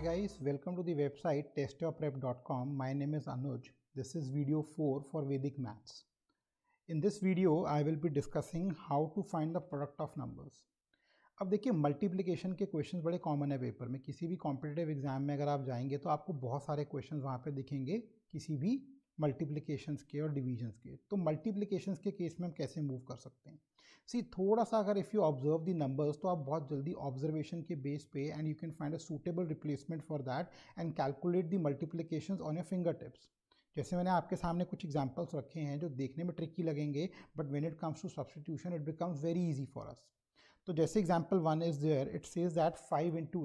Hi guys, welcome to the website testyourprep.com. My name is Anuj. This is video 4 for Vedic Maths. In this video, I will be discussing how to find the product of numbers. अब देखिए multiplication के questions बड़े common है paper में, किसी भी competitive exam में अगर आप जाएंगे तो आपको बहुत सारे क्वेश्चंस वहाँ पे दिखेंगे किसी भी मल्टीप्लिकेशंस के और डिवीजन्स के. तो मल्टीप्लिकेशंस के केस में हम कैसे मूव कर सकते हैं? सी, थोड़ा सा अगर if you observe the numbers तो आप बहुत जल्दी ऑब्जर्वेशन के बेस पे and you can find a suitable replacement for that and calculate the multiplications on your finger tips. जैसे मैंने आपके सामने कुछ एग्जाम्पल्स रखे हैं जो देखने में ट्रिकी लगेंगे, but when it comes to substitution it becomes very easy for us. तो जैसे example 1 is there, it says that 5 into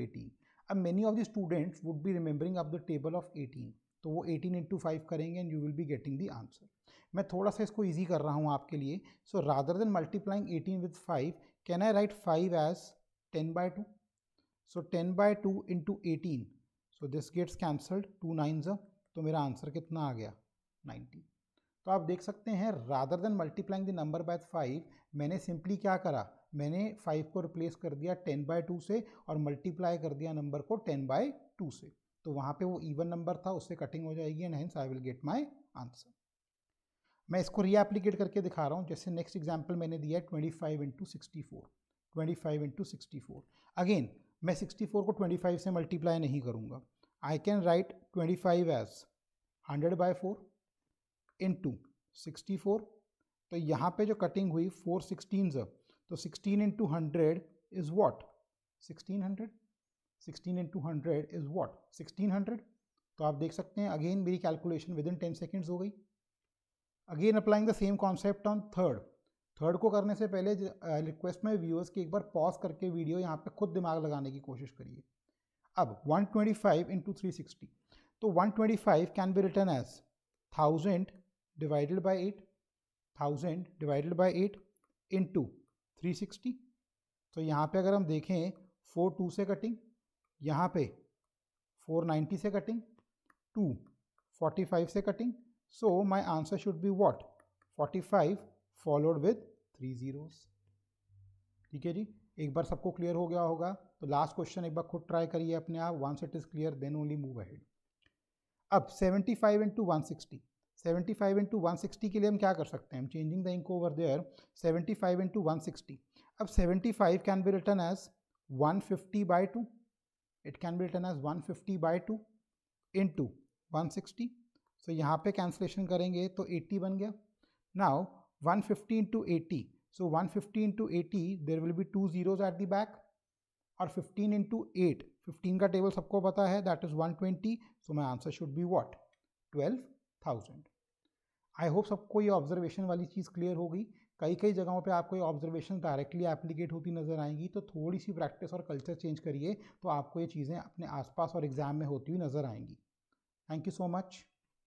18. अब many of the students would be remembering up the table of 18, तो वो 18 into 5 करेंगे and you will be getting the answer. मैं थोड़ा सा इसको ईजी कर रहा हूँ आपके लिए. So rather than multiplying 18 with 5, can I write 5 as 10/2? So 10/2 into 18, so this gets cancelled, 2 9s. तो मेरा आंसर कितना आ गया? 90. तो आप देख सकते हैं rather than multiplying the number by 5, मैंने सिंपली क्या करा, मैंने 5 को रिप्लेस कर दिया 10/2 से और मल्टीप्लाई कर दिया नंबर को 10/2 से. तो वहाँ पे वो इवन नंबर था, उससे कटिंग हो जाएगी and hence I will get my answer. मैं इसको रीएप्लीकेट करके दिखा रहा हूँ. जैसे नेक्स्ट एग्जांपल मैंने दिया है 25 इंटू 64. अगेन मैं 64 को 25 से मल्टीप्लाई नहीं करूँगा. I can write 25 as 100/4 into 64. तो यहाँ पे जो कटिंग हुई 4 16s. तो 16 into 100 is what? 1600. 16 into 100 is what? 1600. तो आप देख सकते हैं अगेन मेरी कैलकुलेशन विद इन 10 सेकेंड्स हो गई. Again applying the same concept on third को करने से पहले रिक्वेस्ट में व्यूअर्स की एक बार पॉज करके वीडियो यहाँ पे खुद दिमाग लगाने की कोशिश करिए. अब 125 इंटू 360. तो 125 can be written as 1000 divided by 8 into 360. तो यहाँ पे अगर हम देखें 42 से कटिंग, यहाँ पे 490 से कटिंग, 245 से cutting. So my answer should be what? 45 followed with 3 zeros. ठीक है जी, एक बार सबको क्लियर हो गया होगा. तो लास्ट क्वेश्चन एक बार खुद ट्राई करिए अपने आप. Once it is clear then only move ahead. अब 75 इंटू 160 के लिए हम क्या कर सकते हैं? हम changing the ink over there. 75 into 160. अब 75 can be written as 150/2. It can be written as 150/2 into 160. So यहाँ पे cancellation करेंगे तो 80 बन गया. Now 150 into 80. So 150 into 80 there will be 2 zeros at the back. और 15 into 8. 15 का टेबल सबको पता है, that is 120. So my answer should be what? 12,000. I hope सबको ये ऑब्जर्वेशन वाली चीज़ क्लियर हो गई. कई जगहों पे आपको ये ऑब्जर्वेशन डायरेक्टली एप्लीकेट होती नजर आएंगी, तो थोड़ी सी प्रैक्टिस और कल्चर चेंज करिए तो आपको ये चीज़ें अपने आसपास और एग्जाम में होती हुई नजर आएंगी. Thank you so much.